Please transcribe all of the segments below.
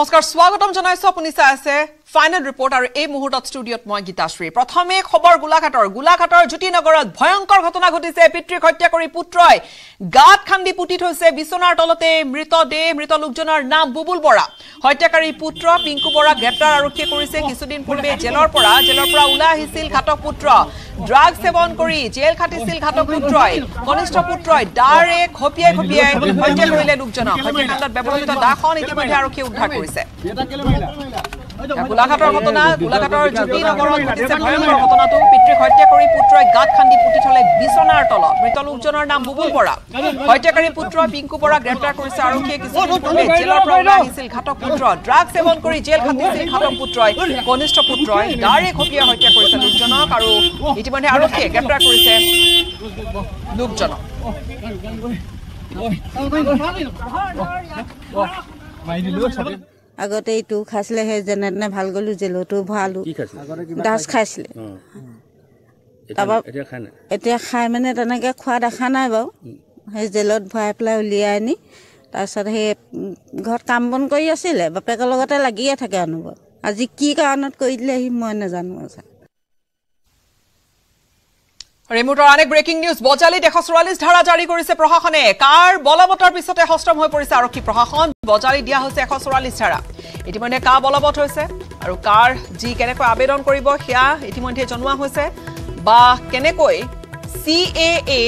নমস্কাৰ স্বাগতম জনাইছো আপুনি চাই আছে ফাইনেল ৰিপৰ্ট আৰু এই মুহূৰ্তত ষ্টুডিঅত মই গীতাশ্ৰী প্ৰথমে খবৰ গুলাঘাটৰ জুটিনগৰত ভয়ংকৰ ঘটনা ঘটিছে পিতৃক হত্যা কৰি পুত্ৰই গাত খান্দি পুতি থৈছে বিছনাৰ তলতে মৃত লোকজনৰ নাম বুবুল বৰা হত্যাকাৰী পুত্ৰ পিংকু বৰা গ্ৰেপ্তাৰ আৰক্ষী কৰিছে কিছুদিন পূৰ্বে জেলৰ পৰা উলাই আহিছিল ঘাতক পুত্ৰ ড্ৰাগ সেৱন কৰি জেল খাটিছিল ঘাতক পুত্ৰই কনিষ্ঠ পুত্ৰই ডাৰে খপিয়াই হত্যা কৰিলে লোকজনক হত্যাকাণ্ডত ব্যৱহৃত দাখন ইতিমধ্যে আৰক্ষী উদ্ধাৰ কৰিছে গোলাঘাটৰ জুটি নগৰত ঘটিছে ভয়ংকৰ ঘটনাটো পিতৃক হত্যা কৰি পুত্ৰই গাত খান্দি পুতি থলে বিছনাৰ তলত মৃত লোকজনৰ নাম বুবুল বৰা হত্যাকাৰী পুত্ৰ পিংকু বৰা গ্ৰেপ্তাৰ কৰিছে আৰক্ষীয়ে কিছুদিন জেলৰ পৰা উলাই আহিছিল ঘাতক পুত্ৰ ড্ৰাগ সেৱন কৰি জেল খাটিছিল ঘাতক পুত্ৰই কনিষ্ঠ পুত্ৰই ডাৰে খপিয়াই হত্যা কৰিছে লোকজনক আৰু ইতিমধ্যে আৰক্ষীয়ে গ্ৰেপ্তাৰ কৰিছে লোকজনক আগতে এইটো খাইছিলে সেই যেনে ভাল গ'লো জেলতো ভৰালো দাস খাইছিলে এতিয়া খাই মানে তেনেকৈ খোৱা দেখা নাই বাৰু সেই জেলত ভৰাই পেলাই উলিয়াই আনি তাৰপিছত সেই ঘৰত কাম বন কৰি আছিলে বাপেকৰ লগতে লাগিয়ে থাকে অনুভৱ আজি কি কাৰণত কৰি দিলে সি মই নাজানো ৰিমোটৰ অনেক ব্ৰেকিং নিউজ বজালিত ১৪৪ ধাৰা জাৰি কৰিছে প্ৰশাসনে কাৰ বলবতৰ পিছতে হস্তম হৈ পৰিছে আৰক্ষী প্ৰশাসন বজালি দিয়া হৈছে ১৪৪ ধাৰা ইতিমধ্যে কা বলবত হৈছে আৰু কাৰ যি কেনেকৈ আবেদন কৰিব সেয়া ইতিমধ্যে জনোৱা হৈছে বা কেনেকৈ CAA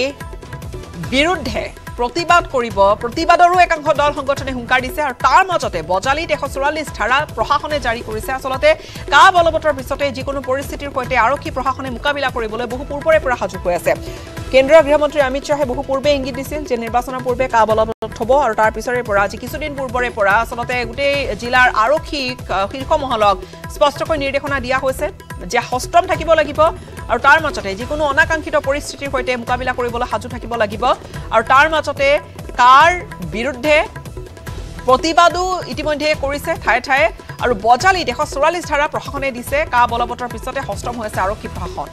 বিৰুদ্ধে প্ৰতিবাদ কৰিব প্ৰতিবাদৰো একাংশ দল সংগঠনে হুংকাৰ দিছে আৰু তাৰ মাজতে বজালিত ১৪৪ ধাৰা প্ৰশাসনে জাৰি কৰিছে আচলতে কা বলবতৰ পিছতে যিকোনো পৰিস্থিতিৰ সৈতে আৰক্ষী প্ৰশাসনে মোকাবিলা কৰিবলৈ বহু পূৰ্বৰে পৰা সাজু হৈ আছে কেন্দ্ৰীয় গৃহমন্ত্ৰী অমিত শ্বাহে বহু পূৰ্বে ইংগিত দিছিল যে নিৰ্বাচনৰ পূৰ্বে কা বলবত হ'ব আৰু তাৰ পিছৰে পৰা আজি কিছুদিন পূৰ্বৰে পৰা আচলতে গোটেই জিলাৰ আৰক্ষীক শীৰ্ষ মহলক স্পষ্টকৈ নিৰ্দেশনা দিয়া হৈছে যে হস্তম থাকিব লাগিব আৰু তাৰ মাজতে যিকোনো অনাকাংক্ষিত পৰিস্থিতিৰ সৈতে মোকাবিলা কৰিবলৈ সাজু থাকিব লাগিব আৰু তাৰ মাজতে কাৰ বিৰুদ্ধে প্ৰতিবাদো ইতিমধ্যে কৰিছে ঠায়ে আৰু বজালিত ১৪৪ ধাৰা প্ৰশাসনে দিছে কা বলবতৰ পিছতে হস্তম হৈছে আৰক্ষী প্ৰশাসন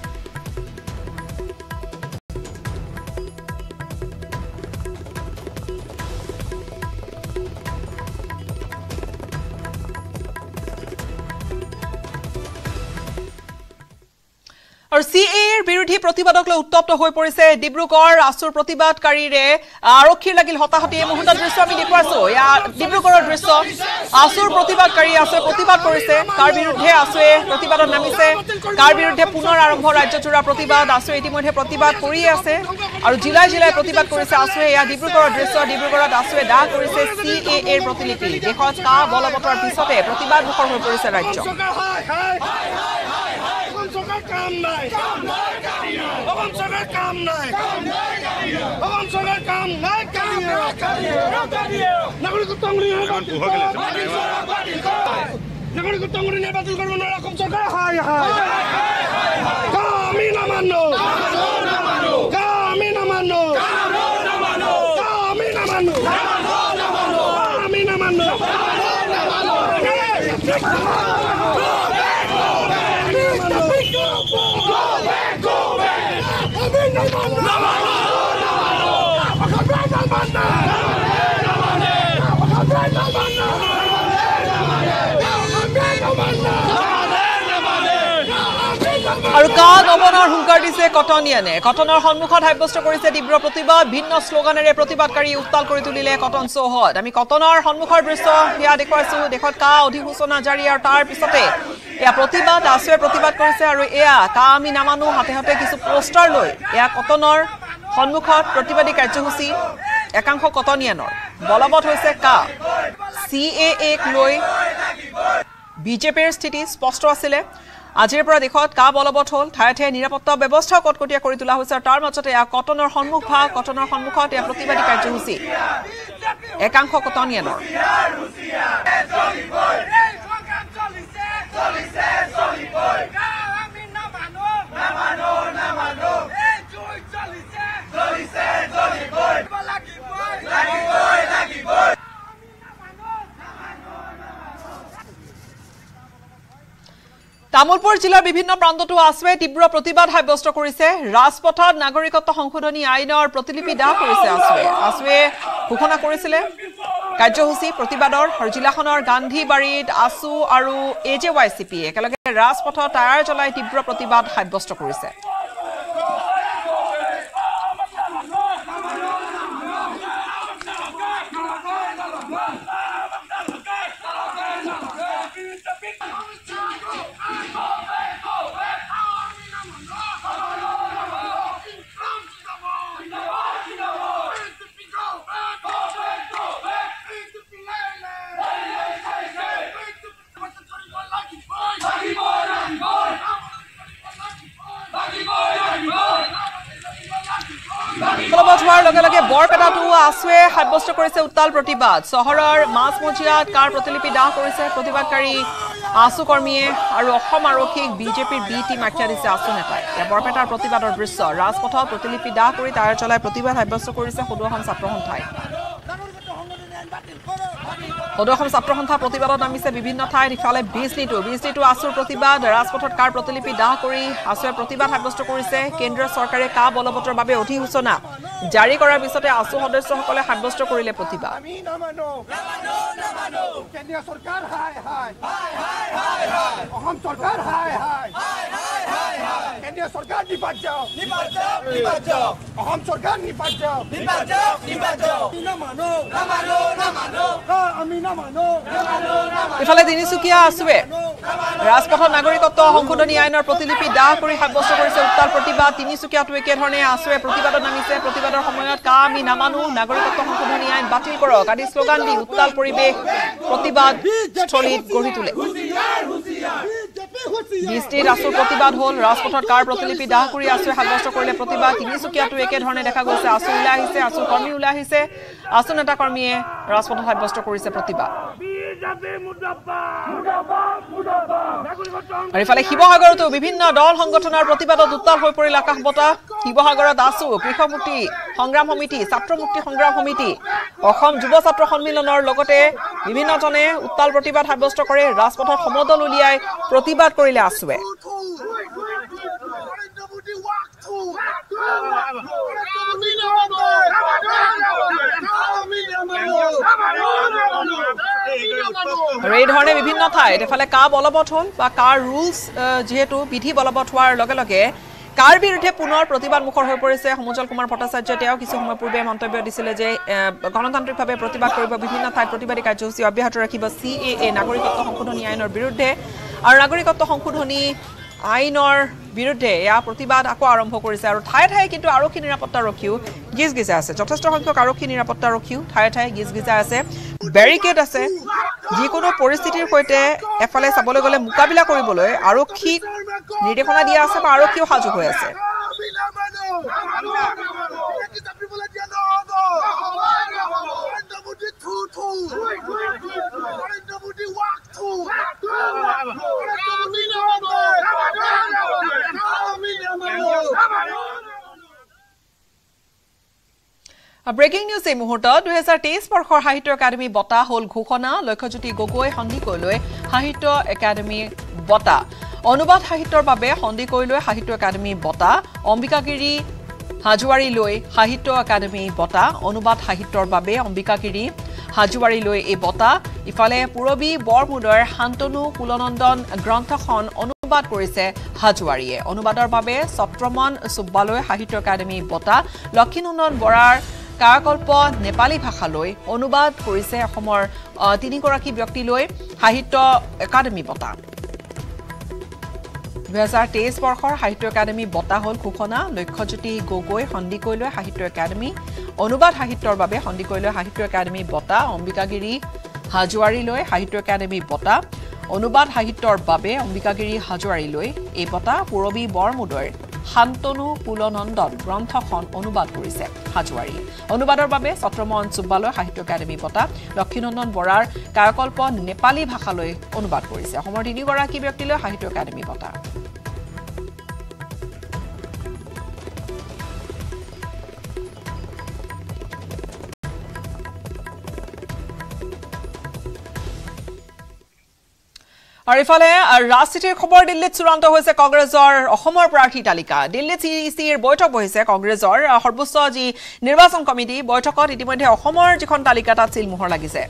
আৰু CAAৰ বিৰুদ্ধে প্ৰতিবাদক লৈ উত্তপ্ত হৈ পৰিছে ডিব্ৰুগড় আছুৰ প্ৰতিবাদকাৰীৰে আৰক্ষীৰ লাগিল হতাহতি এই মুহূৰ্তত দৃশ্য আমি দেখুৱাইছো ডিব্ৰুগড়ৰ দৃশ্য আছুৰ প্ৰতিবাদকাৰী আছে প্ৰতিবাদ কৰিছে কাৰ বিৰুদ্ধে আছুৱে প্ৰতিবাদত নামিছে কাৰ বিৰুদ্ধে পুনৰ আৰম্ভ ৰাজ্যজোৰা প্ৰতিবাদ আছুৱে ইতিমধ্যে প্ৰতিবাদ কৰি আছে আৰু জিলাই জিলাই প্ৰতিবাদ কৰিছে আছুৱে এয়া ডিব্ৰুগড়ৰ দৃশ্য ডিব্ৰুগড়ত আছুৱে দাহ কৰিছে CAAৰ প্ৰতিলিপি দেশত কা বলবতৰ পিছতে প্ৰতিবাদ মুখৰ হৈ পৰিছে ৰাজ্য আৰু কা দমনৰ হুংকাৰ দিছে কটনিয়ানে কটনৰ সন্মুখত সাব্যস্ত কৰিছে তীব্ৰ প্ৰতিবাদ ভিন্ন শ্লোগানেৰে প্ৰতিবাদকাৰী উত্তাল কৰি তুলিলে কটন চৌহদ আমি কটনৰ সন্মুখৰ দৃশ্য সেয়া দেখুৱাইছো দেশত কা অধিসূচনা জাৰি আৰু তাৰ পিছতে এয়া প্ৰতিবাদ আছুৱে প্ৰতিবাদ কৰিছে আৰু এয়া কা আমি নামানো হাতে হাতে কিছু পোষ্টাৰ লৈ এয়া কটনৰ সন্মুখত প্ৰতিবাদী কাৰ্যসূচী একাংশ কটনিয়ানৰ বলবত হৈছে কা CAAক লৈ BJPৰ স্থিতি স্পষ্ট আছিলে আজিৰ পৰা দেশত কা বলবত হ'ল ঠায়ে নিৰাপত্তা ব্যৱস্থা কটকটীয়া কৰি তোলা হৈছে আৰু তাৰ মাজতে এয়া কটনৰ সন্মুখত এয়া প্ৰতিবাদী কাৰ্যসূচী একাংশ কটনিয়ানৰ তামুলপুৰ জিলাৰ বিভিন্ন প্ৰান্ততো আছুৱে তীব্ৰ প্ৰতিবাদ সাব্যস্ত কৰিছে ৰাজপথত নাগৰিকত্ব সংশোধনী আইনৰ প্ৰতিলিপি দাহ কৰিছে আছুৱে ঘোষণা কৰিছিল কাৰ্যসূচী প্ৰতিবাদৰ হৰজিলাখনৰ গান্ধী বাৰীত আসু আৰু এজেৱাইচিপি একেলগে ৰাজপথত টায়াৰ জ্বলাই তীব্ৰ প্ৰতিবাদ সাব্যস্ত কৰিছে লগে বৰপেটাটো আসুৱে সাব্যস্ত কৰিছে উত্তাল প্ৰতিবাদ শহৰৰ মাছমজিয়াত কাৰ প্ৰতিলিপি দাহ কৰিছে প্ৰতিবাদকাৰী আসু কৰ্মীয়ে আৰু অসম আৰক্ষীক বিজেপিৰ বি টিম মাৰ্চা দিছে আসু নেতাই বৰপেটাৰ প্ৰতিবাদৰ দৃশ্য ৰাজপথত প্ৰতিলিপি দাহ কৰি টায়াৰ চলাই প্ৰতিবাদ সাব্যস্ত কৰিছে সদুৱাখন ছাত্ৰ সন্থাই সদুৱাখন ছাত্ৰ সন্থা প্ৰতিবাদত নামিছে বিভিন্ন ঠাইত ইফালে বিজনীটো আসুৰ প্ৰতিবাদ ৰাজপথত কাৰ প্ৰতিলিপি দাহ কৰি আসুৱে প্ৰতিবাদ সাব্যস্ত কৰিছে কেন্দ্ৰীয় চৰকাৰে কা বলবতৰ বাবে অধিসূচনা জাৰি কৰাৰ পিছতে আসু সদস্যসকলে সাব্যস্ত কৰিলে প্ৰতিবাদ ইফালে তিনিচুকীয়া আসুৱে ৰাজপথত নাগৰিকত্ব সংশোধনী আইনেৰ প্ৰতিলিপি দাহ কৰে সাব্যস্ত কৰেছে উত্তাল প্ৰতিবাদ তিনিচুকীয়াতো একেধৰণে আসুৱে প্ৰতিবাদত নামিছে প্ৰতিবাদৰ সময়ত কা আমি নামানো নাগৰিকত্ব সংশোধনী আইন বাতিল কৰক আদি স্লোগান দি উত্তাল পৰিৱেশ প্ৰতিবাদ স্থলীত গঢ়ি তোলে বিজেপিৰ আসুৰ প্ৰতিবাদ হল ৰাজপথত কাৰ প্ৰতিলিপি দাহ কৰি আসুৱে সাব্যস্ত কৰিলে প্ৰতিবাদ তিনিচুকীয়াতো একেধৰণে দেখা গৈছে আসু ওলাই আহিছে আসু কৰ্মী ওলাই আহিছে আসু নেতা কৰ্মীয়ে ৰাজপথত সাব্যস্ত কৰিছে প্ৰতিবাদ আৰু ইফালে শিৱসাগৰতো বিভিন্ন দল সংগঠনৰ প্ৰতিবাদত উত্তাল হৈ পৰিল আকাশ বতাহ শিৱসাগৰত আসু কৃষক মুক্তি সংগ্ৰাম সমিতি ছাত্ৰ মুক্তি সংগ্ৰাম সমিতি অসম যুৱ ছাত্ৰ সন্মিলনৰ লগতে বিভিন্নজনে উত্তাল প্ৰতিবাদ সাব্যস্ত কৰে ৰাজপথত সমদল উলিয়াই প্ৰতিবাদ কৰিলে আসুৱে এই ধৰণে বিভিন্ন ঠাইত এফালে কা বলবৎ হল বা কাৰ ৰুলছ যেহেতু বিধি বলবৎ হোৱাৰ লগে লগে কাৰ বিৰুদ্ধে পুনৰ প্ৰতিবাদ মুখৰ হৈ পৰিছে সমজল কুমাৰ ভট্টাচাৰ্য তেওঁ কিছু সময় পূৰ্বে মন্তব্য দিছিলে যে গণতান্ত্ৰিকভাৱে প্ৰতিবাদ কৰিব বিভিন্ন ঠাইত প্ৰতিবাদী কাৰ্যসূচী অব্যাহত ৰাখিব CAA নাগৰিকত্ব সংশোধনী আইনৰ বিৰুদ্ধে আৰু নাগৰিকত্ব সংশোধনী আইনৰ বিৰুদ্ধে এয়া প্ৰতিবাদ আকৌ আৰম্ভ কৰিছে আৰু ঠায়ে ঠায়ে কিন্তু আৰক্ষী নিৰাপত্তাৰক্ষীও গিজগিজাই আছে যথেষ্ট সংখ্যক আৰক্ষী নিৰাপত্তাৰক্ষীও ঠায়ে ঠায়ে গিজগিজাই আছে বেৰিকেড আছে যিকোনো পৰিস্থিতিৰ সৈতে এফালে চাবলৈ গ'লে মোকাবিলা কৰিবলৈ আৰক্ষীক নিৰ্দেশনা দিয়া আছে বা আৰক্ষীও সাজু হৈ আছে ব্ৰেকিং নিউজ এই মুহূৰ্তত 2023 বৰ্ষৰ সাহিত্য একাডেমি বঁটা হল ঘোষণা লক্ষ্যজ্যোতি গগৈ সন্দিকৈলৈ সাহিত্য একাডেমি বঁটা অনুবাদ সাহিত্যৰ বাবে সন্দিকৈলৈ সাহিত্য একাডেমি বঁটা অম্বিকাগিৰি হাজুৱাৰীলৈ সাহিত্য একাডেমি বঁটা অনুবাদ সাহিত্যৰ বাবে অম্বিকাগিৰি হাজুৱাৰীলৈ এই বঁটা ইফালে পূৰবী বৰমুদৰ শান্তনু কুলনন্দন গ্ৰন্থখন অনুবাদ কৰিছে হাজুৱাৰীয়ে অনুবাদৰ বাবে ছত্ৰমন সুব্বালৈ সাহিত্য একাডেমি বঁটা লক্ষীনন্দন বৰাৰ কাকল্প নেপালী ভাষালৈ অনুবাদ কৰিছে অসমৰ তিনিগৰাকী ব্যক্তিলৈ সাহিত্য একাডেমি বঁটা 2023 বৰ্ষৰ সাহিত্য একাডেমি বঁটা হল ঘোষণা লক্ষ্যজ্যোতি গগৈ সন্দিকৈলৈ সাহিত্য একাডেমি অনুবাদ সাহিত্যৰ বাবে সন্দিকৈলৈ সাহিত্য একাডেমি বঁটা অম্বিকাগিৰি হাজুৱাৰীলৈ সাহিত্য একাডেমি বঁটা অনুবাদ সাহিত্যৰ বাবে অম্বিকাগিৰি হাজুৱাৰীলৈ এই বঁটা পূৰবী বৰমুদৰ শান্তনু কুলনন্দন গ্ৰন্থখন অনুবাদ কৰিছে হাজুৱাৰী অনুবাদৰ বাবে ছত্ৰমন সুব্বালৈ সাহিত্য একাডেমি বঁটা লক্ষীনন্দন বৰাৰ কায়কল্প নেপালী ভাষালৈ অনুবাদ কৰিছে অসমৰ তিনিগৰাকী ব্যক্তিলৈ সাহিত্য একাডেমি বঁটা Or if I Rasitir Kobor Dillit Suranto was a Congress or Homer Prati Talika, Dillit CC, Boytok was a Congress or Horbusoji, Nirvason Committee, Boytok, it went a Homer Jikon Talikata Sil Moholagize.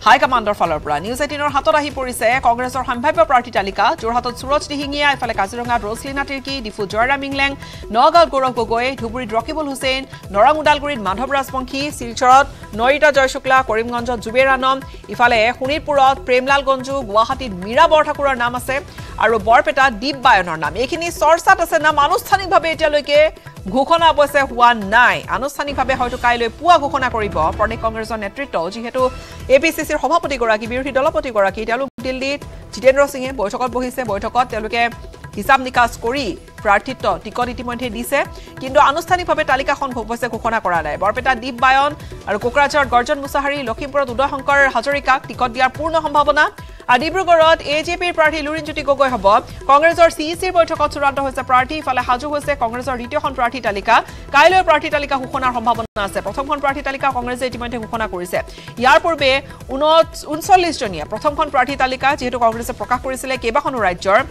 High Commander Falopra, News18 or Hatorahi Porise, Congress or Hampiper Prati Talika, Jorhato Suroj Dihingia, Falakazuranga, Roslina Turkey, Difu Jora Minglang, Nogal Gorok Gogoe, Hubri Drokibul Hussein, Noramudalgurid, Madhabras Ponki, Silchorot, Noita Joyshukla, Korimganj, Zuberanom, Ifale, Hunipurot, Premlal Gonju, Guwahati, Mira Borthakura Namase, Aroborpeta, Deep Bionorna, making his source at a Sena Manustani Babetaloke, Gukona was a 19, Anustani Babeho to Kailo, Pua Gukona Koribo, Protect Congress on Netrito, Jihetu, APC. Homopotogoraki, beauty dolopotogoraki, Talu Dilit, Chitendro Singh, Bochokot Bohise, Bochokot, Teluke, Hisamnika Skori, Pratito, Tikotimote Dise, Kindo Anustani Papetalika Hong Hopose Kokona Korada, Borpeta Deep Bayon, or Kokrajhar, Gorgon Musahari, Lokimpur, Duda Honkar, Hazarika, Tikotia Purno Hombabona, a Dibrugarh, A J P party Lurin Chutikogo Hobo, Congress or CC Bochokot Surata was a party, Falahaju was a Congress or Rito Hon Prati Talika, Kailo Prati Talika Hukona Hombabona, Prothom Prati Talika, Congress Timante Hukona Kurise, Yarpurbe, Unsolis Junior, Prothom Prati Talika, Jito Congress of Prokakurisele, Kebakon Rajor.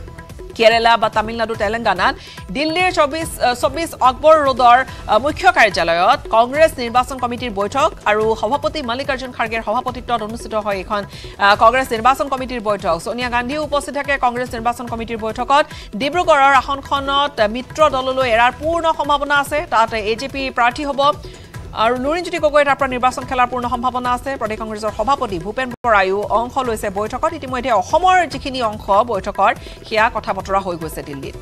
Kerala বা তামিলনাডু তেলেঙ্গানা দিল্লিৰ 24 অক্টোবৰ ৰদৰ মুখ্য কাৰ্যালয়ত কংগ্ৰেছ নিৰ্বাচন কমিটিৰ বৈঠক আৰু সভাপতি মালিকাৰ্জুন খাৰ্গেৰ সভাপতিত্বত অনুষ্ঠিত হয় এখন কংগ্ৰেছ নিৰ্বাচন কমিটিৰ বৈঠক সোনিয়া গান্ধী উপস্থিত থাকে কংগ্ৰেছ নিৰ্বাচন কমিটিৰ বৈঠকত ডিব্ৰুগড়ৰ আসনখনত মিত্ৰ দললৈ এৰাৰ পূৰ্ণ সম্ভাৱনা আছে তাত এজেপি প্ৰাৰ্থী হ'ব আৰু লুৰিনজুটি গগৈৰ আপন নিৰ্বাচন খেলাৰ পূৰ্ণ সম্ভাৱনা আছে প্ৰদেশ কংগ্ৰেছৰ সভাপতি ভূপেন বৰায়ো অংশ লৈছে বৈঠকত ইতিমধ্যে অসমৰ যিখিনি অংশ বৈঠকৰ হিয়া কথা বতৰা হৈ গৈছে দিল্লীত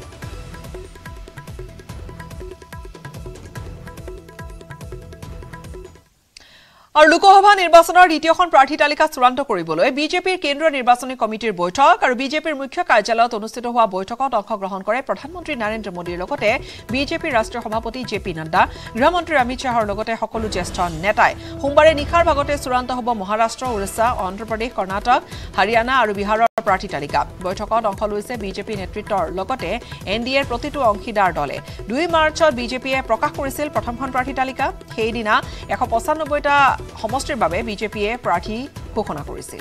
আৰু লোকসভা নিৰ্বাচনৰ দ্বিতীয়খন প্ৰাৰ্থী তালিকা চূড়ান্ত কৰিবলৈ বিজেপিৰ কেন্দ্ৰীয় নিৰ্বাচনী কমিটিৰ বৈঠক আৰু বিজেপিৰ মুখ্য কাৰ্যালয়ত অনুষ্ঠিত হোৱা বৈঠকত অংশগ্ৰহণ কৰে প্ৰধানমন্ত্ৰী নৰেন্দ্ৰ মোদীৰ লগতে বিজেপিৰ ৰাষ্ট্ৰীয় সভাপতি জে পি নাড্ডা গৃহমন্ত্ৰী অমিত শাহৰ লগতে সকলো জ্যেষ্ঠ নেতাই সোমবাৰে নিখাৰ ভাগতে চূড়ান্ত হ'ব মহাৰাষ্ট্ৰ ওড়িশা অন্ধ্ৰপ্ৰদেশ কৰ্ণাটক হাৰিয়ানা আৰু বিহাৰৰ প্ৰাৰ্থী তালিকা বৈঠকত অংশ লৈছে বিজেপি নেতৃত্বৰ লগতে এনডিএৰ প্ৰতিটো অংশীদাৰ দলে 2 মাৰ্চত বিজেপিয়ে প্ৰকাশ কৰিছিল প্ৰথমখন প্ৰাৰ্থী তালিকা সেইদিনা 195টা সমষ্টিৰ বাবে বিজেপিয়ে প্ৰাৰ্থী ঘোষণা কৰিছে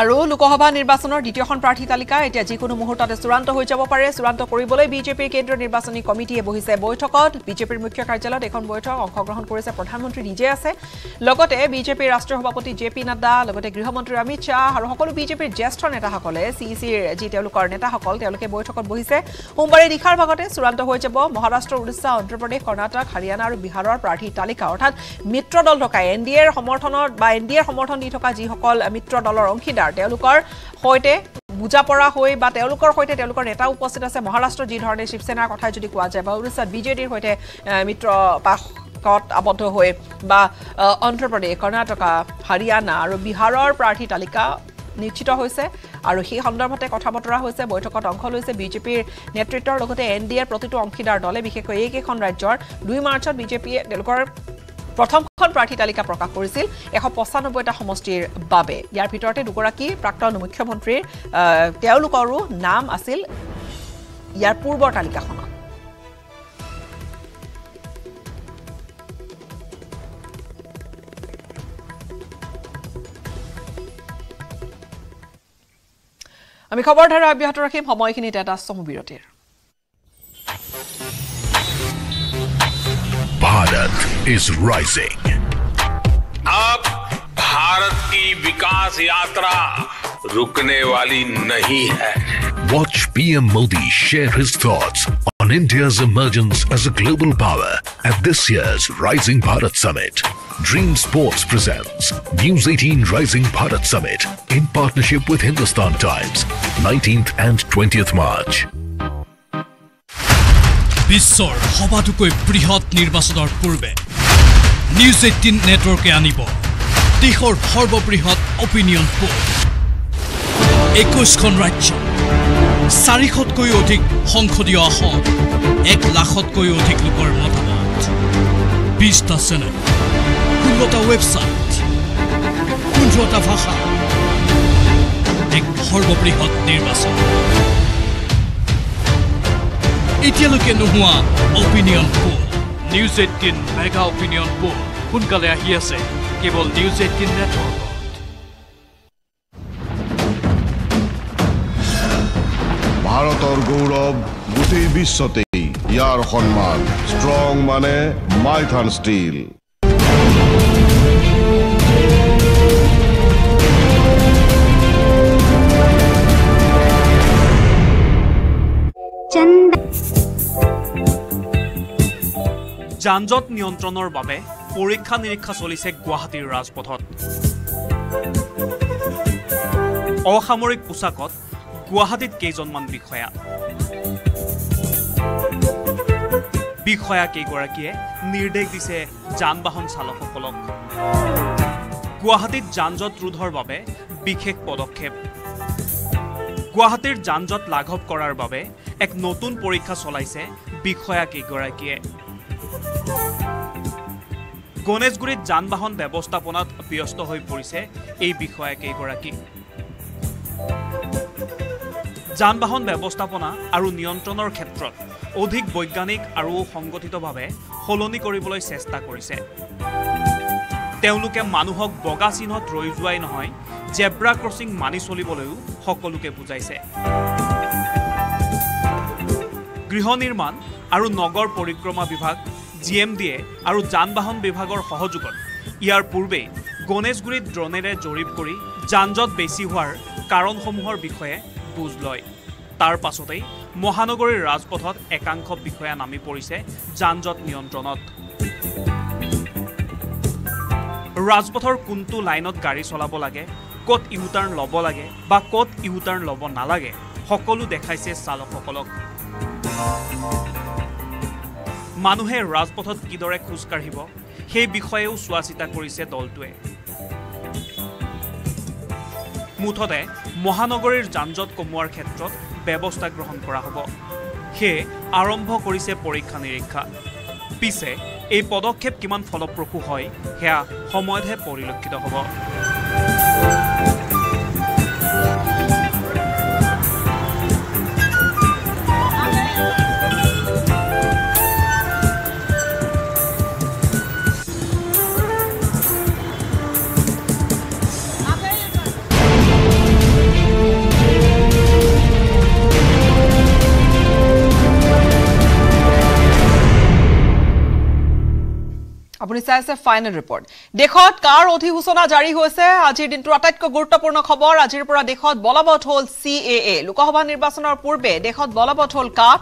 আৰু লোকসভা নিৰ্বাচনৰ দ্বিতীয়খন প্ৰাৰ্থী তালিকা এতিয়া যিকোনো মুহূৰ্ততে চূড়ান্ত হৈ যাব পাৰে চূড়ান্ত কৰিবলৈ বিজেপিৰ কেন্দ্ৰীয় নিৰ্বাচনী কমিটিয়ে বহিছে বৈঠকত বিজেপিৰ মুখ্য কাৰ্যালয়ত এখন বৈঠক অংশগ্ৰহণ কৰিছে প্ৰধানমন্ত্ৰী নিজে আছে লগতে বিজেপিৰ ৰাষ্ট্ৰীয় সভাপতি জে পি নাড্ডা লগতে গৃহমন্ত্ৰী অমিত শাহ আৰু সকলো বিজেপিৰ জ্যেষ্ঠ নেতাসকলে সিইচিৰ যি তেওঁলোকৰ নেতাসকল তেওঁলোকে বৈঠকত বহিছে সোমবাৰে নিশাৰ ভাগতে চূড়ান্ত হৈ যাব মহাৰাষ্ট্ৰ ওড়িশা অন্ধ্ৰপ্ৰদেশ কৰ্ণাটক হাৰিয়ানা আৰু বিহাৰৰ প্ৰাৰ্থী তালিকা অৰ্থাৎ মিত্ৰ দল থকা এনডিএৰ সমৰ্থনত বা এনডিএৰ সমৰ্থন দি থকা যিসকল মিত্ৰ দলৰ অংশীদাৰ তেওঁলোকৰ হয়তে বুজাপৰা হৈ বা তেওঁলোকৰ হয়তে তেওঁলোকৰ নেতা উপস্থিত আছে মহাৰাষ্ট্ৰ যি ধৰণে শিৱসেনাৰ কথা যদি কোৱা যায় বা ওড়িশা বিজেপিৰ হয়তে মিত্ৰ পাকত আবদ্ধ হৈ বা অন্ধ্ৰপ্ৰদেশ কৰ্ণাটক হাৰিয়ানা আৰু বিহাৰৰ প্ৰাৰ্থী তালিকা নিশ্চিত হৈছে আৰু সেই সন্দৰ্ভতে কথা বতৰা হৈছে বৈঠকত অংশ লৈছে বিজেপিৰ নেতৃত্বৰ লগতে এনডিএৰ প্ৰতিটো অংশীদাৰ দলে বিশেষকৈ এইকেইখন ৰাজ্যৰ 2 মাৰ্চত বিজেপিয়ে তেওঁলোকৰ প্ৰথমখন প্ৰাৰ্থী তালিকা প্ৰকাশ কৰিছিল 195টা সমষ্টিৰ বাবে ইয়াৰ ভিতৰতে দুগৰাকী প্ৰাক্তন মুখ্যমন্ত্ৰীৰ তেওঁলোকৰো নাম আছিল ইয়াৰ পূৰ্বৰ তালিকাখনত আমি খবৰ ধাৰা অব্যাহত ৰাখিম সময়খিনিতে এটা সমবিৰতিৰ भारत is rising. अब भारत की विकास यात्रा रुकने वाली नहीं है. Watch PM Modi share his thoughts on India's emergence as a global power at this year's Rising Bharat Summit. Dream Sports presents News18 Rising Bharat Summit in partnership with Hindustan Times, 19th and 20th March. বিশ্বৰ সবাতোকৈ বৃহৎ নিৰ্বাচনৰ পূৰ্বে news 18 নেটৱৰ্কে আনিব দেশৰ সৰ্ববৃহৎ opinion pole 21খন ৰাজ্য 400তকৈ অধিক সংসদীয় আসন 1 লাখতকৈ অধিক লোকৰ মতামত 20টা চেনেল 15টা ৱেবছাইট 15টা ভাষা এক সৰ্ববৃহৎ নিৰ্বাচন Itialuke Nuhua Opinion Pool News18 Mega Opinion Poll Hunkale ahi ase kebol News18 Network. Bharotor Gaurav gotei bischotei iyar honman strong mane Mythan Steel. যানজট নিয়ন্ত্ৰণৰ বাবে পৰীক্ষা নিৰীক্ষা চলিছে গুৱাহাটীৰ ৰাজপথত। অসামৰিক পোছাকত গুৱাহাটীত কেইজনমান বিষয়া। বিষয়া কেইগৰাকীয়ে নিৰ্দেশ দিছে যান-বাহন চালকসকলক। গুৱাহাটীত যানজট ৰোধৰ বাবে বিশেষ পদক্ষেপ। গুৱাহাটীৰ যানজট লাঘৱ কৰাৰ বাবে এক নতুন পৰীক্ষা চলাইছে বিষয়া কেইগৰাকীয়ে। গণেশগুৰিত যান-বাহন ব্যৱস্থাপনাত ব্যস্ত হৈ পৰিছে এই বিষয়া কেইগৰাকী। যান-বাহন ব্যৱস্থাপনা আৰু নিয়ন্ত্ৰণৰ ক্ষেত্ৰত অধিক বৈজ্ঞানিক আৰু সংগঠিতভাৱে সলনি কৰিবলৈ চেষ্টা কৰিছে। তেওঁলোকে মানুহক বগা চিহ্নত ৰৈ যোৱাই নহয়, জেব্ৰা ক্ৰছিং মানি চলিবলৈও সকলোকে বুজাইছে। গৃহ নিৰ্মাণ আৰু নগৰ পৰিক্ৰমা বিভাগ জিএমডিএ আৰু যান-বাহন বিভাগৰ সহযোগত ইয়াৰ পূৰ্বে গণেশগুৰিত ড্ৰোনেৰে জৰীপ কৰি যানজট বেছি হোৱাৰ কাৰণসমূহৰ বিষয়ে বুজ লয়। তাৰ পাছতেই মহানগৰীৰ ৰাজপথত একাংশ বিষয়া নামি পৰিছে যানজট নিয়ন্ত্ৰণত। ৰাজপথৰ কোনটো লাইনত গাড়ী চলাব লাগে, ক'ত ইউটাৰ্ণ ল'ব লাগে বা ক'ত ইউটাৰ্ণ ল'ব নালাগে সকলো দেখাইছে চালকসকলক। মানুহে ৰাজপথত কিদৰে খোজ কাঢ়িব সেই বিষয়েও চোৱা চিতা কৰিছে দলটোৱে। মুঠতে মহানগৰীৰ যানজট কমোৱাৰ ক্ষেত্ৰত ব্যৱস্থা গ্ৰহণ কৰা হ'ব। সেয়ে আৰম্ভ কৰিছে পৰীক্ষা নিৰীক্ষা। পিছে এই পদক্ষেপ কিমান ফলপ্ৰসূ হয় সেয়া সময়তহে পৰিলক্ষিত হ'ব। আপুনি চাইছে ফাইনেল ৰিপৰ্ট। দেশত কাৰ অধিসূচনা জাৰি হৈছে। আজিৰ দিনটো আটাইতকৈ গুৰুত্বপূৰ্ণ খবৰ। আজিৰ পৰা দেশত বলবৎ হ'ল CAA। লোকসভা নিৰ্বাচনৰ পূৰ্বে দেশত বলবৎ হ'ল CAA।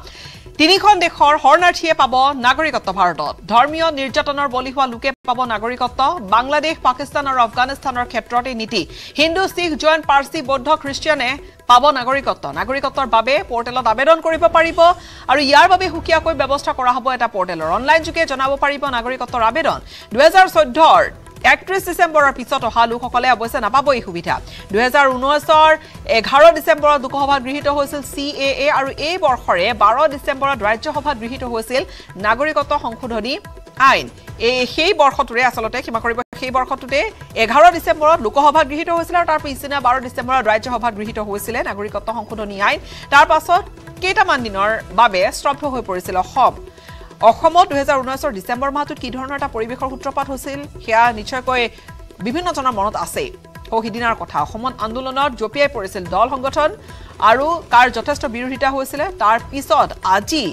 তিনিখন দেশৰ শৰণাৰ্থীয়ে পাব নাগৰিকত্ব। ভাৰতত ধৰ্মীয় নিৰ্যাতনৰ বলি হোৱা লোকে পাব নাগৰিকত্ব। বাংলাদেশ, পাকিস্তান আৰু আফগানিস্তানৰ ক্ষেত্ৰত এই নীতি। হিন্দু, শিখ, জৈন, পাৰ্চী, বৌদ্ধ, খ্ৰীষ্টিয়ানে পাব নাগৰিকত্ব। নাগৰিকত্বৰ বাবে পোৰ্টেলত আবেদন কৰিব পাৰিব আৰু ইয়াৰ বাবে হুকিয়াকৈ ব্যৱস্থা কৰা হ'ব এটা পোৰ্টেলৰ। অনলাইন যোগে জনাব পাৰিব নাগৰিকত্বৰ আবেদন। 2014ৰ 31 ডিসেম্বৰৰ পিছত অহা লোকসকলে অৱশ্যে নাপাব এই সুবিধা। 2019ৰ 11 ডিসেম্বৰত লোকসভাত গৃহীত হৈছিল CAA আৰু এই বৰ্ষৰে 12 ডিসেম্বৰত ৰাজ্যসভাত গৃহীত হৈছিল নাগৰিকত্ব সংশোধনী আইন। এই সেই বৰ্ষটোৰে আচলতে ক্ষমা কৰিব, সেই বৰ্ষটোতে 11 ডিসেম্বৰত লোকসভাত গৃহীত হৈছিল আৰু তাৰ পিছদিনা 12 ডিসেম্বৰত ৰাজ্যসভাত গৃহীত হৈছিল নাগৰিকত্ব সংশোধনী আইন। তাৰ পাছত কেইটামান দিনৰ বাবে স্তব্ধ হৈ পৰিছিল অসম। অসমত 2019 ডিসেম্বৰ মাহত কি ধৰণৰ এটা পৰিৱেশৰ সূত্ৰপাত হৈছিল সেয়া নিশ্চয়কৈ বিভিন্নজনৰ মনত আছে। সৌদিনাৰ কথা, অসমত আন্দোলনত জপিয়াই পৰিছিল দল সংগঠন আৰু কাৰ যথেষ্ট বিৰোধিতা হৈছিল। তাৰ পিছত আজি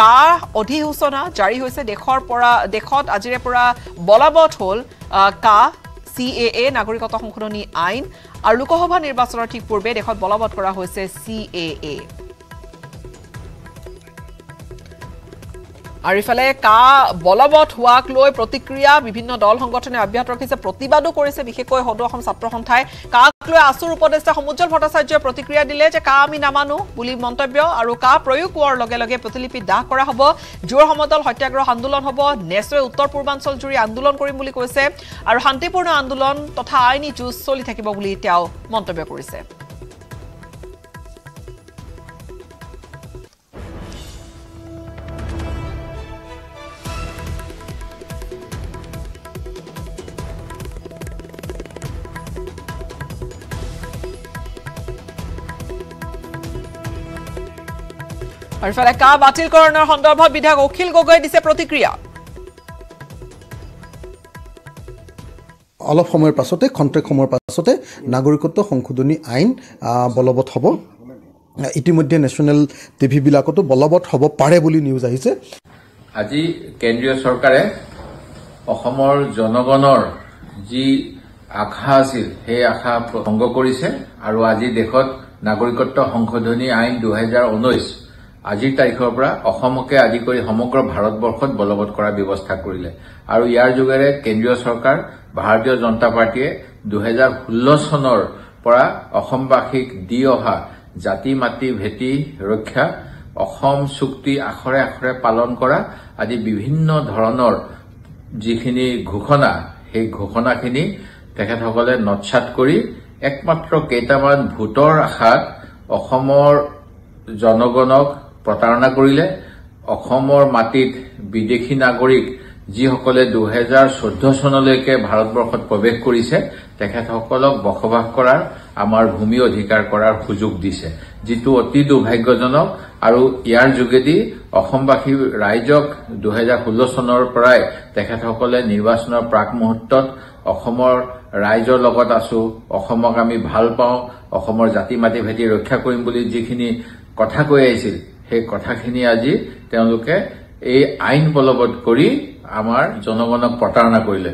কাৰ অধিসূচনা জাৰি হৈছে। দেশৰ পৰা দেশত আজিৰে পৰা বলবৎ হ'ল CAA নাগৰিকত্ব সংশোধনী আইন আৰু লোকসভা নিৰ্বাচনৰ ঠিক পূৰ্বে দেশত বলবৎ কৰা হৈছে CAA। আৰু ইফালে কা বলবৎ হোৱাক লৈ প্ৰতিক্ৰিয়া বিভিন্ন দল সংগঠনে অব্যাহত ৰাখিছে, প্ৰতিবাদো কৰিছে। বিশেষকৈ সদৌ অসম ছাত্ৰ সন্থাই কাক লৈ আচুৰ উপদেষ্টা সমুজ্জ্বল ভট্টাচাৰ্যই প্ৰতিক্ৰিয়া দিলে যে কা আমি নামানো বুলি মন্তব্য আৰু কা প্ৰয়োগ হোৱাৰ লগে লগে প্ৰতিলিপি দাহ কৰা হ'ব। জোৰ সমদল সত্যাগ্ৰহ আন্দোলন হ'ব। নেচৰে উত্তৰ পূৰ্বাঞ্চল জুৰি আন্দোলন কৰিম বুলি কৈছে আৰু শান্তিপূৰ্ণ আন্দোলন তথা আইনী যুঁজ চলি থাকিব বুলি তেওঁ মন্তব্য কৰিছে। আৰু ফালে কা বাতিলকৰণৰ সন্দৰ্ভত বিধায়ক অখিল গগৈয়ে দিছে প্ৰতিক্ৰিয়া। অলপ সময়ৰ পাছতে খন্তেক সময়ৰ পাছতে নাগৰিকত্ব সংশোধনী আইন বলবৎ হ'ব ইতিমধ্যে ন্যাশনাল টিভি বিলাকতো বলবৎ হ'ব পাৰে বুলি নিউজ আহিছে আজি কেন্দ্ৰীয় চৰকাৰে অসমৰ জনগণৰ জি আখা আছিল হে আখা ভংগ কৰিছে আৰু আজি দেখত নাগৰিকত্ব সংশোধনী আইন 2019 আজিৰ তাৰিখৰ পৰা অসমকে আজি কৰি সমগ্ৰ ভাৰতবৰ্ষত বলবৎ কৰা ব্যৱস্থা কৰিলে আৰু ইয়াৰ যোগেৰে কেন্দ্ৰীয় চৰকাৰ ভাৰতীয় জনতা পাৰ্টিয়ে 2016 চনৰ পৰা অসমবাসীক দি অহা জাতি মাটি ভেটি ৰক্ষা অসম চুক্তি আখৰে আখৰে পালন কৰা আদি বিভিন্ন ধৰণৰ যিখিনি ঘোষণা সেই ঘোষণাখিনি তেখেতসকলে নচ্ছাত কৰি একমাত্ৰ কেইটামান ভোটৰ আশাত অসমৰ জনগণক প্ৰতাৰণা কৰিলে অসমৰ মাটিত বিদেশী নাগৰিক যিসকলে 2014 চনলৈকে ভাৰতবৰ্ষত প্ৰৱেশ কৰিছে তেখেতসকলক বসবাস কৰাৰ আমাৰ ভূমি অধিকাৰ কৰাৰ সুযোগ দিছে যিটো অতি দুৰ্ভাগ্যজনক আৰু ইয়াৰ যোগেদি অসমবাসী ৰাইজক 2016 চনৰ পৰাই তেখেতসকলে নিৰ্বাচনৰ প্ৰাক মুহূৰ্তত অসমৰ ৰাইজৰ লগত আছো অসমক আমি ভাল পাওঁ অসমৰ জাতি মাটি ভেটি ৰক্ষা কৰিম বুলি যিখিনি কথা কৈ আহিছিল সেই কথাখিনি আজি তেওঁলোকে এই আইন বলবৎ কৰি আমাৰ জনগণক প্ৰতাৰণা কৰিলে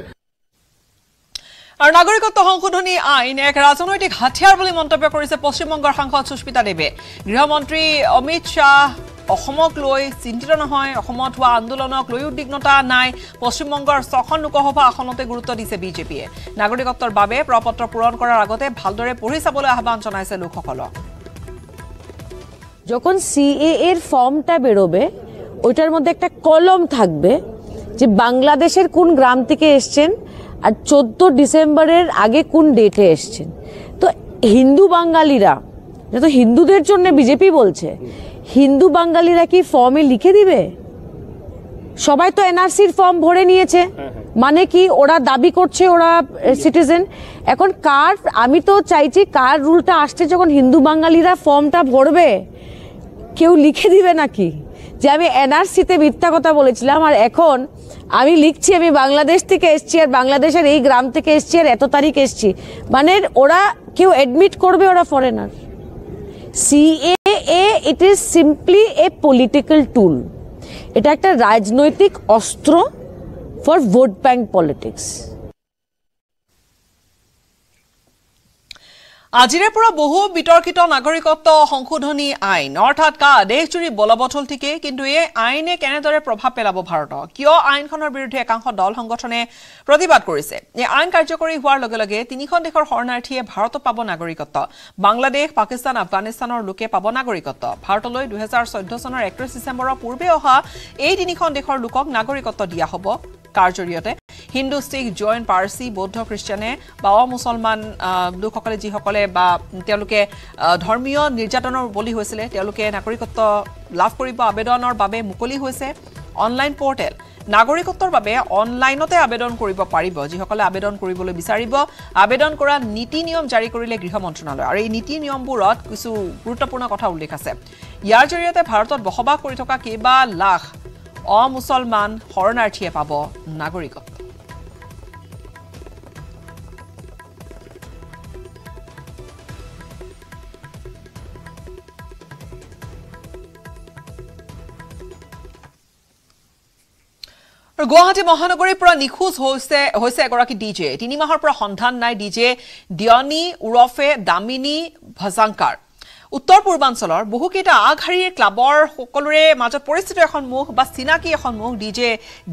আৰু নাগৰিকত্ব সংশোধনী আইন এক ৰাজনৈতিক হাতিয়াৰ বুলি মন্তব্য কৰিছে পশ্চিমবংগৰ সাংসদ সুস্মিতা দেৱে গৃহমন্ত্ৰী অমিত শাহ অসমক লৈ চিন্তিত নহয় অসমত হোৱা আন্দোলনক লৈ উদ্বিগ্নতা নাই পশ্চিমবংগৰ ৬খন লোকসভা আসনতে গুৰুত্ব দিছে বিজেপিয়ে নাগৰিকত্বৰ বাবে প্ৰপত্ৰ পূৰণ কৰাৰ আগতে ভালদৰে পঢ়ি চাবলৈ আহ্বান জনাইছে লোকসকলক যখন সিএএ এর ফর্মটা বেরোবে ওইটার মধ্যে একটা কলম থাকবে যে বাংলাদেশের কোন গ্রাম থেকে এসেছেন আর 14 ডিসেম্বরের আগে কোন ডেটে এসেছেন তো হিন্দু বাঙালিরা যেটা হিন্দুদের জন্য বিজেপি বলছে হিন্দু বাঙালিরা কি ফর্মে লিখে দিবে সবাই তো এনআরসির ফর্ম ভরে নিয়েছে মানে কি ওরা দাবি করছে ওরা সিটিজেন এখন কার আমি তো চাইছি কার রুলটা আসছে যখন হিন্দু বাঙালিরা ফর্মটা ভরবে কেউ লিখে দিবে নাকি যে আমি এনআরসিতে মিথ্যা কথা বলেছিলাম আর এখন আমি লিখছি আমি বাংলাদেশ থেকে এসেছি আর বাংলাদেশের এই গ্রাম থেকে এসেছি আর এত তারিখ এসেছি মানে ওরা কেউ অ্যাডমিট করবে ওরা foreigner CAA it is simply a political tool এটা একটা রাজনৈতিক অস্ত্র ফর ভোট ব্যাংক পলিটিক্স আজিৰে পৰা বহু বিতৰ্কিত নাগৰিকত্ব সংশোধনী আইন অৰ্থাৎ কা দেশজুৰি বলবৎ হল ঠিকে কিন্তু এই আইনে কেনেদৰে প্ৰভাৱ পেলাব ভাৰতক কিয় আইনখনৰ বিৰুদ্ধে একাংশ দল সংগঠনে প্ৰতিবাদ কৰিছে এই আইন কাৰ্যকৰী হোৱাৰ লগে লগে তিনিখন দেশৰ শৰণাৰ্থীয়ে ভাৰতত পাব নাগৰিকত্ব বাংলাদেশ পাকিস্তান আফগানিস্তানৰ লোকে পাব নাগৰিকত্ব ভাৰতলৈ 2014 চনৰ 31 ডিসেম্বৰৰ পূৰ্বে অহা এই তিনিখন দেশৰ লোকক নাগৰিকত্ব দিয়া হ'ব কাৰ্যৰিয়তে হিন্দু শিখ জৈন পাৰ্চী বৌদ্ধ খ্ৰীষ্টানে বা মুছলমান লোকসকলে যিসকলে বা তেওঁলোকে ধৰ্মীয় নিৰ্যাতনৰ বলি হৈছিলে তেওঁলোকে নাগৰিকত্ব লাভ কৰিব আবেদনৰ বাবে মুকলি হৈছে অনলাইন পৰ্টেল নাগৰিকত্বৰ বাবে অনলাইনতে আবেদন কৰিব পাৰিব যিসকলে আবেদন কৰিবলৈ বিচাৰিব আবেদন কৰা নীতি নিয়ম জাৰি কৰিলে গৃহ মন্ত্ৰালয় আৰু এই নীতি নিয়মবোৰত কিছু গুৰুত্বপূৰ্ণ কথা উল্লেখ আছে ইয়াৰ জৰিয়তে ভাৰতত বসবাস কৰি থকা কেইবা লাখ অমুছলমান শৰণাৰ্থীয়ে পাব নাগৰিকত্ব Guwahati Mahanagori pura nikhoj hoise egoraki DJ. 3 mahor pura sondhan nai DJ Diani Urofe Damini Bhasankar. Uttor Purbanchalar bohu keita aghari clubor hokolore majot poristito ekhon mukh ba sinaki ekhon mukh DJ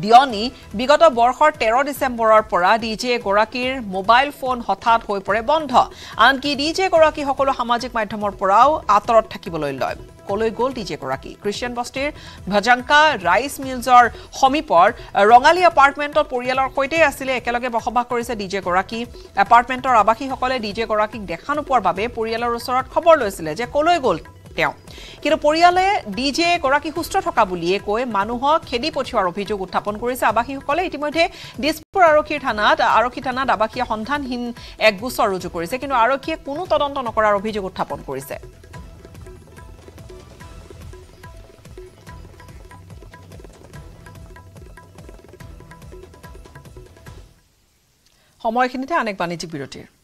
Diani bigoto borkhor 13 Decemberer pora DJ Gorakir mobile phone hothat hoi pore bondho. Anki DJ Goraki hokolo samajik madhyomor porao atorot thakiboloi loy. কলৈ গল DJ গৰাকী ক্ৰিশ্চিয়ান বস্তিৰ ভজংকা rice মিলজৰ হমিপৰ Rongali এপাৰ্টমেন্টৰ পৰিয়ালৰ সৈতে আছিলে একেলগে বসবাস কৰিছে DJ গৰাকী এপাৰ্টমেন্টৰ আবাসীসকলে ডিজে গৰাকীক দেখা নোপোৱাৰ বাবে পৰিয়ালৰ ওচৰত খবৰ লৈছিলে যে কলৈ গল তেওঁ কিন্তু পৰিয়ালে ডিজে গৰাকী সুস্থ থকা বুলিয়ে কৈ মানুহক খেদি পঠিওৱাৰ অভিযোগ উত্থাপন কৰিছে আবাসীসকলে ইতিমধ্যে দিছপুৰ আৰক্ষী থানাত আবাসীয়ে সন্ধানহীন এক গোচৰ ৰুজু কৰিছে কিন্তু আৰক্ষীয়ে কোনো তদন্ত নকৰাৰ অভিযোগ উত্থাপন কৰিছে সময় খিনিতে আনেক বাণিজ্যিক বিৰতিৰ